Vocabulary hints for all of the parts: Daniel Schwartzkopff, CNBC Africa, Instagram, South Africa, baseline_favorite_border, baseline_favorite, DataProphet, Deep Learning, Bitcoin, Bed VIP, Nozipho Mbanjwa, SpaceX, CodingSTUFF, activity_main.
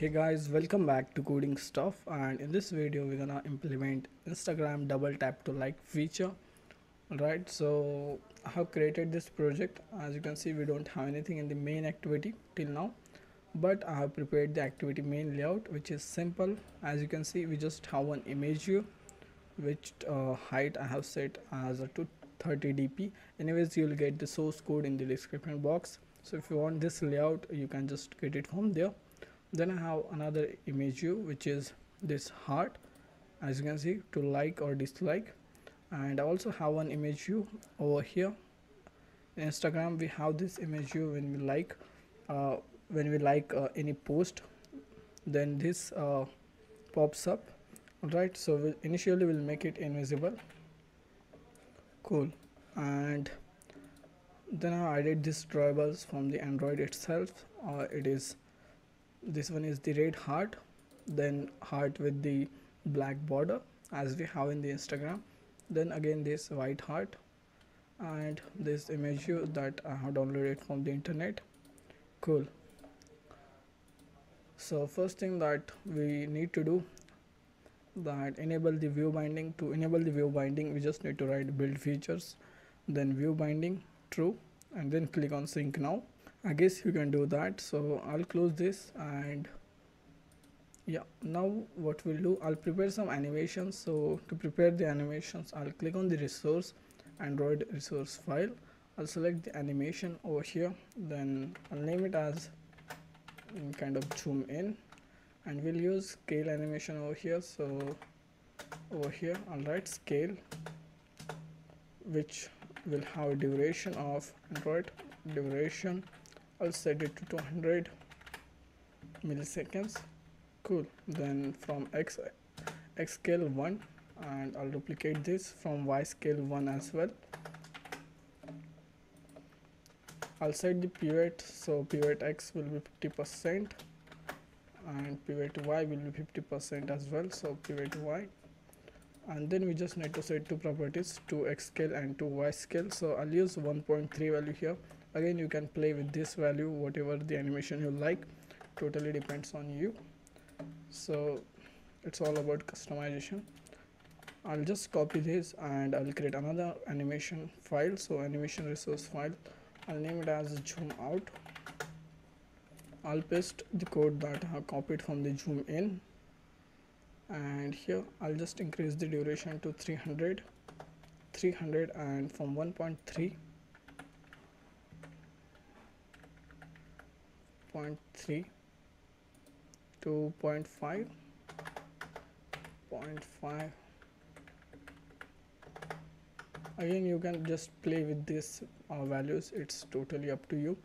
Hey guys, welcome back to Coding Stuff, and in this video we're gonna implement Instagram double tap to like feature. Alright, so I have created this project. As you can see, we don't have anything in the main activity till now, but I have prepared the activity main layout, which is simple. As you can see, we just have one image here, which height I have set as a 230dp. Anyways, you'll get the source code in the description box, so if you want this layout you can just get it from there. Then I have another image view, which is this heart, as you can see, to like or dislike. And I also have one image view over here. In Instagram we have this image view when we like any post, then this pops up. Alright, so initially we'll make it invisible. Cool. And then I added these drawables from the Android itself. This one is the red heart, then heart with the black border as we have in the Instagram, then again this white heart, and this image view that I have downloaded from the internet. Cool. So first thing that we need to do, that enable the view binding. To enable the view binding we just need to write build features, then view binding true, and then click on sync now. I guess you can do that, so I'll close this. And yeah, now what we'll do, I'll prepare some animations. So to prepare the animations, I'll click on the resource, Android resource file. I'll select the animation over here, then I'll name it as kind of zoom in, and we'll use scale animation over here. So over here I'll write scale, which will have duration of Android duration. I'll set it to 200 milliseconds. Cool. Then from X scale 1, and I'll duplicate this. From Y scale 1 as well. I'll set the pivot, so pivot X will be 50% and pivot Y will be 50% as well, so pivot Y. And then we just need to set two properties, to X scale and to Y scale. So I'll use 1.3 value here. Again, you can play with this value, whatever the animation you like, totally depends on you. So it's all about customization. I'll just copy this and I'll create another animation file. So animation resource file, I'll name it as zoom out. I'll paste the code that I have copied from the zoom in, and here I'll just increase the duration to 300, and from 1.3 to 0.5. Again, you can just play with these values, it's totally up to you.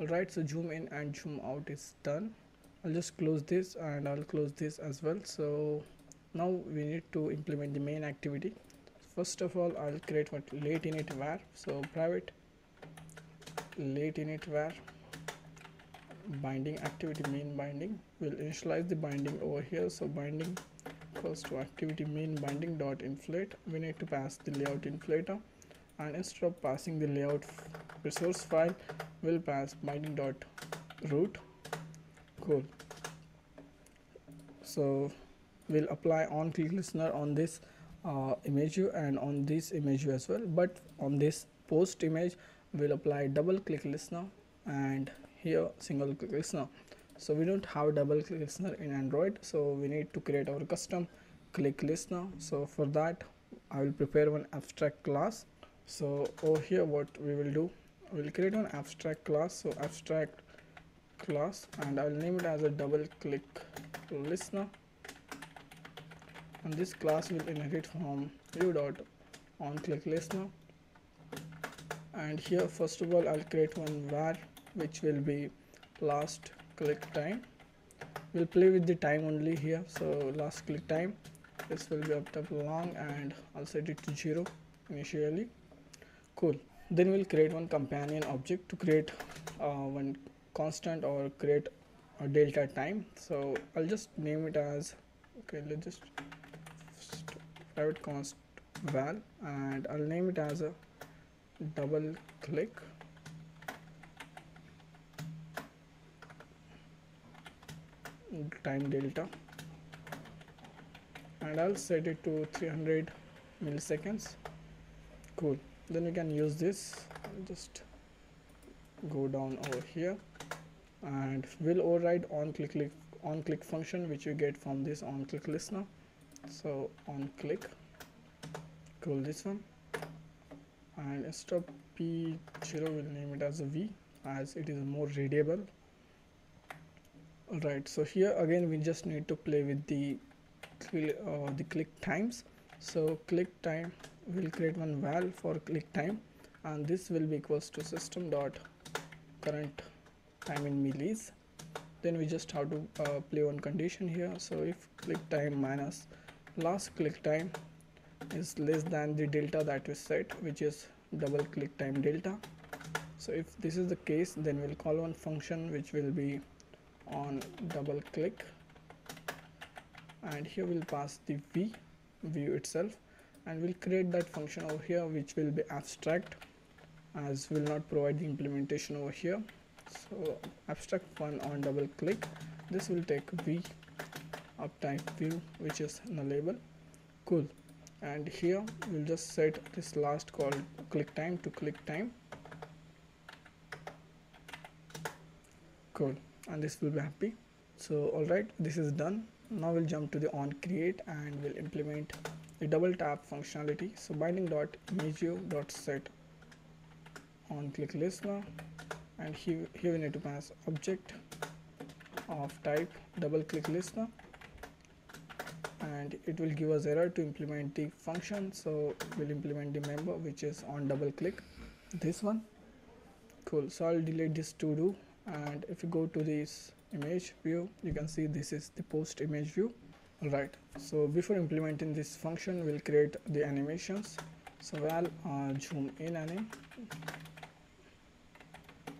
Alright, so zoom in and zoom out is done. I'll just close this, and I'll close this as well. So now we need to implement the main activity. First of all, I'll create what late init var, so private late init var binding activity main binding. We'll initialize the binding over here, so binding equals to activity main binding dot inflate. We need to pass the layout inflator, and instead of passing the layout resource file, we'll pass binding dot root. Cool. So we'll apply on click listener on this image view and on this image view as well, but on this post image we'll apply double click listener, and here single click listener. So we don't have double click listener in Android, so we need to create our custom click listener. So for that I will prepare one abstract class. So over here what we will do, we'll create an abstract class, so abstract class, and I'll name it as a double click listener, and this class will inherit from view dot on click listener. And here first of all I'll create one var, which will be last click time. We'll play with the time only here, so last click time, this will be up top long, and I'll set it to 0 initially. Cool. Then we'll create one companion object to create one constant or create a delta time. So I'll just name it as, okay, let's just private const val, and I'll name it as a double click. time delta, and I'll set it to 300 milliseconds. Cool, then we can use this. I'll just go down over here and we'll override on click function which you get from this on click listener. So on click, call this one, and instead of p0 we'll name it as a v, as it is more readable. Alright, so here again we just need to play with the click times. So click time, we'll create one val for click time, and this will be equals to system dot current time in millis. Then we just have to play one condition here. So if click time minus last click time is less than the delta that we set, which is double click time delta. So if this is the case, then we'll call one function which will be on double click, and here we'll pass the view itself, and we'll create that function over here which will be abstract, as we'll not provide the implementation over here. So abstract one on double click, this will take v uptype view, which is nullable. Cool, and here we'll just set this last call click time to click time. Cool, and this will be happy. So alright, this is done. Now we'll jump to the on create and we'll implement the double tap functionality. So binding dot imageo dot set on click listener, and here we need to pass object of type double click listener, and it will give us error to implement the function. So we'll implement the member which is on double click, this one. Cool, so I'll delete this to do, and if you go to this image view, you can see this is the post image view. Alright, so before implementing this function, we'll create the animations. So I'll zoom in anim.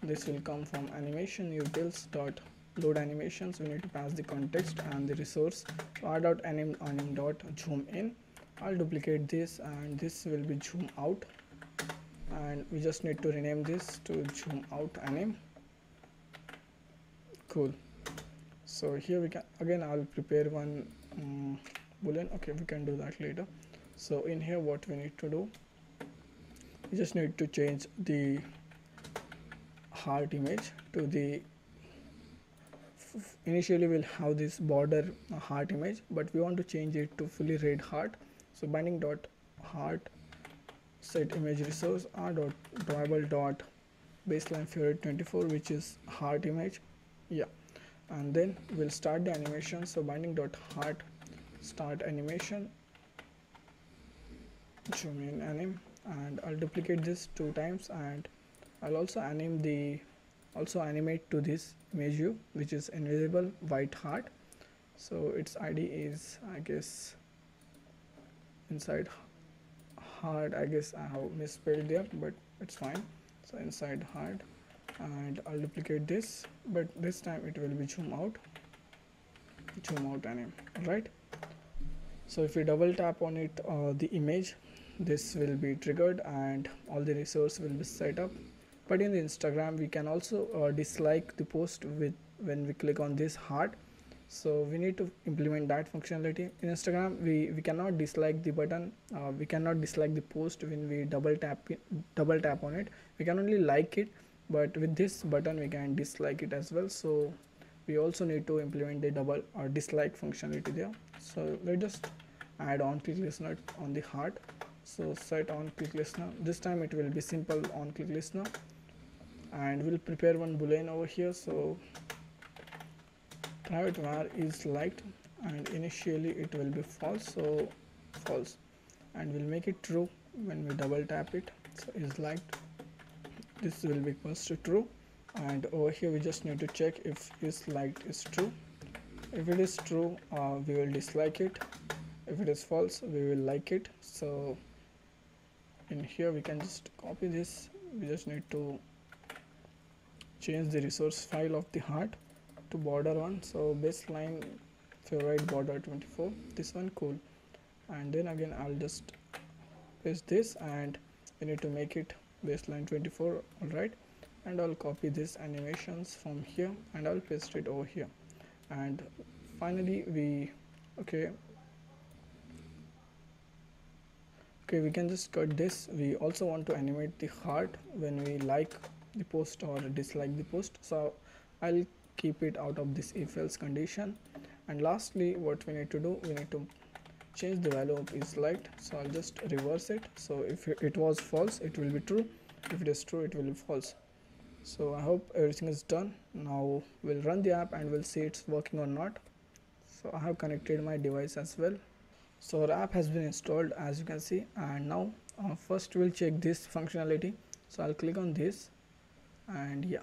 This will come from animation utils dot load animations. We need to pass the context and the resource. So r dot anim dot zoom in. I'll duplicate this, and this will be zoom out, and we just need to rename this to zoom out anim. Cool, so here we can again I'll prepare one boolean. Okay, we can do that later. So in here what we need to do, we just need to change the heart image to the initially we'll have this border heart image, but we want to change it to fully red heart. So binding dot heart set image resource r dot drawable dot baseline favorite 24, which is heart image. Yeah, and then we'll start the animation. So binding dot heart start animation, zoom in anim, and I'll duplicate this 2 times, and I'll also animate to this image view which is invisible white heart. So its ID is, I guess, inside heart. I guess I have misspelled there, but it's fine. So inside heart, and I'll duplicate this, but this time it will be zoom out anim. Right, so if you double tap on it, the image, this will be triggered and all the resource will be set up. But in the Instagram we can also dislike the post with when we click on this heart, so we need to implement that functionality in Instagram. We cannot dislike the button, we cannot dislike the post when we double tap on it. We can only like it, but with this button we can dislike it as well. So we also need to implement the double or dislike functionality there. So let's just add on click listener on the heart. So set on click listener, this time it will be simple on click listener, and we'll prepare one boolean over here. So private var is liked, and initially it will be false, so false, and we'll make it true when we double tap it. So is liked, this will be equals to true, and over here we just need to check if is liked is true. If it is true, we will dislike it. If it is false, we will like it. So in here we can just copy this, we just need to change the resource file of the heart to border one. So baseline favorite border 24, this one. Cool, and then again I'll just paste this, and we need to make it baseline 24. Alright, and I'll copy this animations from here and I'll paste it over here, and finally we okay we can just cut this. We also want to animate the heart when we like the post or dislike the post, so I'll keep it out of this if else condition. And lastly what we need to do, we need to change the value of is light, so I'll just reverse it. So if it was false it will be true, if it is true it will be false. So I hope everything is done. Now we'll run the app and we'll see it's working or not. So I have connected my device as well. So our app has been installed as you can see, and now first we'll check this functionality. So I'll click on this and yeah,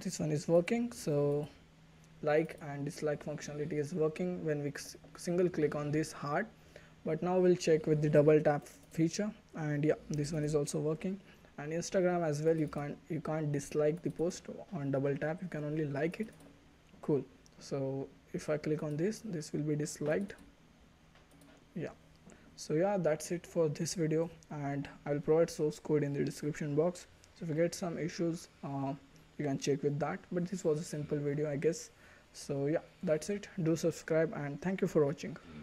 this one is working. So like and dislike functionality is working when we single click on this heart. But now we'll check with the double tap feature, and yeah, this one is also working. And Instagram as well, you can't dislike the post on double tap, you can only like it. Cool. So if I click on this will be disliked. Yeah, so yeah, that's it for this video, and I'll provide source code in the description box, so if you get some issues you can check with that. But this was a simple video I guess. So yeah, that's it. Do subscribe and thank you for watching.